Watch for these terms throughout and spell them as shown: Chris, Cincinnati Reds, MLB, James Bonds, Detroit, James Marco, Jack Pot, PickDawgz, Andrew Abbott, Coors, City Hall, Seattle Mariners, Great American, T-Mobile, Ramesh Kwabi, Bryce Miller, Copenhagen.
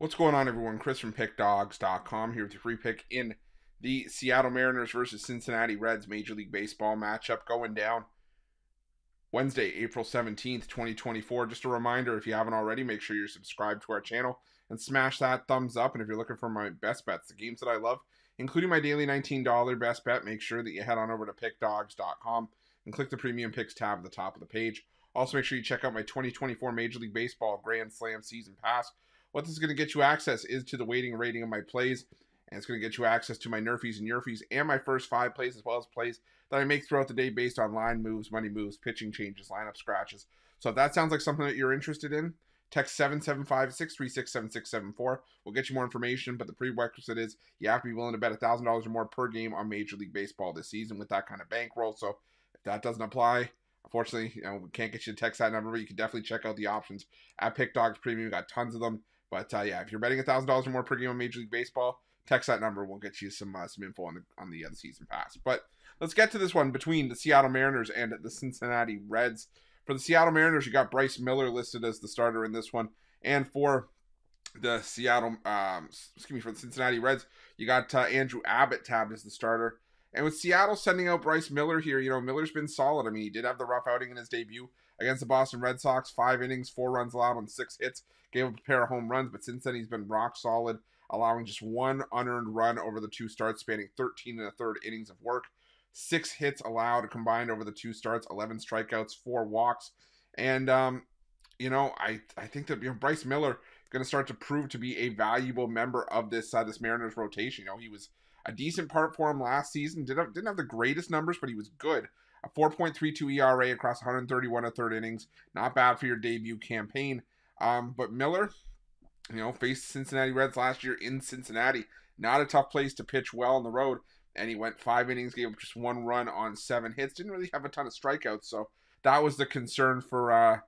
What's going on, everyone? Chris from PickDawgz.com here with your free pick in the Seattle Mariners versus Cincinnati Reds Major League Baseball matchup going down Wednesday, April 17th, 2024. Just a reminder, if you haven't already, make sure you're subscribed to our channel and smash that thumbs up. And if you're looking for my best bets, the games that I love, including my daily $19 best bet, make sure that you head on over to PickDawgz.com and click the Premium Picks tab at the top of the page. Also, make sure you check out my 2024 Major League Baseball Grand Slam Season Pass. What this is going to get you access is to the weighting and rating of my plays, and it's going to get you access to my nerfies and yurfies and my first 5 plays, as well as plays that I make throughout the day based on line moves, money moves, pitching changes, lineup scratches. So if that sounds like something that you're interested in, text 775-636-7674. We'll get you more information, but the prerequisite is you have to be willing to bet $1,000 or more per game on Major League Baseball this season with that kind of bankroll. So if that doesn't apply, unfortunately, we can't get you to text that number, but you can definitely check out the options at PickDawgz Premium. We've got tons of them. But yeah, if you're betting $1,000 or more per game on Major League Baseball, text that number. We'll get you some info on the season pass. But let's get to this one between the Seattle Mariners and the Cincinnati Reds. For the Seattle Mariners, you got Bryce Miller listed as the starter in this one, and for the Cincinnati Reds, you got Andrew Abbott tabbed as the starter. And with Seattle sending out Bryce Miller here, you know, Miller's been solid. I mean, he did have the rough outing in his debut against the Boston Red Sox. 5 innings, 4 runs allowed on 6 hits. Gave up a pair of home runs, but since then he's been rock solid, allowing just 1 unearned run over the 2 starts, spanning 13 1/3 innings of work. 6 hits allowed combined over the 2 starts, 11 strikeouts, 4 walks. And, you know, I think that, you know, Bryce Miller is going to start to prove to be a valuable member of this Mariners rotation. You know, he was a decent part for him last season. Didn't have the greatest numbers, but he was good. A 4.32 ERA across 131 1/3 innings. Not bad for your debut campaign. But Miller, you know, faced Cincinnati Reds last year in Cincinnati. Not a tough place to pitch well on the road. And he went 5 innings, gave up just 1 run on 7 hits. Didn't really have a ton of strikeouts. So that was the concern for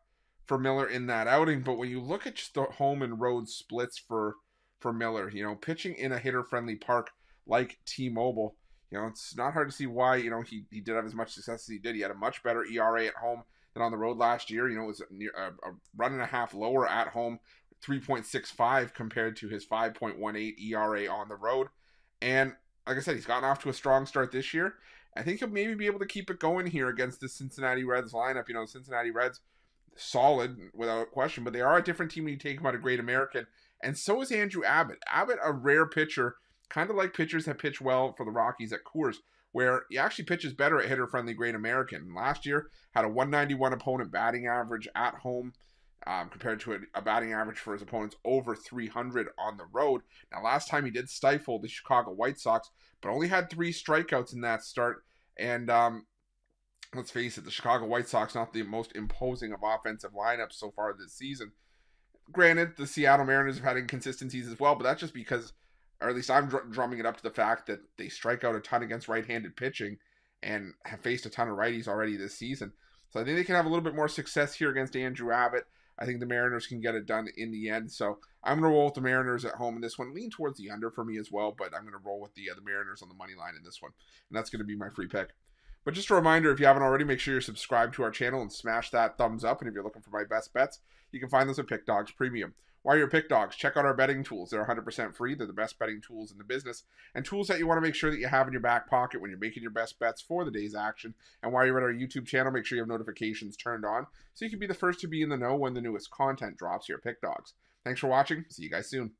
Miller in that outing. But when you look at just the home and road splits for Miller, you know, pitching in a hitter-friendly park like T-Mobile, you know, it's not hard to see why, you know, he did have as much success as he did. He had a much better ERA at home than on the road last year. You know, it was a run and a half lower at home, 3.65 compared to his 5.18 ERA on the road. And like I said, he's gotten off to a strong start this year. I think he'll maybe be able to keep it going here against the Cincinnati Reds lineup. You know, the Cincinnati Reds, solid without question, but they are a different team when you take them out of Great American. And so is Andrew Abbott. Abbott, a rare pitcher, kind of like pitchers that pitch well for the Rockies at Coors, where he actually pitches better at hitter-friendly Great American. Last year, had a 191 opponent batting average at home compared to a batting average for his opponents over 300 on the road. Now, last time he did stifle the Chicago White Sox, but only had 3 strikeouts in that start. And let's face it, the Chicago White Sox, not the most imposing of offensive lineups so far this season. Granted, the Seattle Mariners have had inconsistencies as well, but that's just because, or at least I'm drumming it up to the fact that they strike out a ton against right-handed pitching and have faced a ton of righties already this season. So I think they can have a little bit more success here against Andrew Abbott. I think the Mariners can get it done in the end. So I'm going to roll with the Mariners at home in this one. Lean towards the under for me as well, but I'm going to roll with the Mariners on the money line in this one. And that's going to be my free pick. But just a reminder, if you haven't already, make sure you're subscribed to our channel and smash that thumbs up. And if you're looking for my best bets, you can find those at PickDawgz Premium. While you're PickDawgz, check out our betting tools. They're 100% free. They're the best betting tools in the business, and tools that you want to make sure that you have in your back pocket when you're making your best bets for the day's action. And while you're at our YouTube channel, make sure you have notifications turned on so you can be the first to be in the know when the newest content drops here at PickDawgz. Thanks for watching. See you guys soon.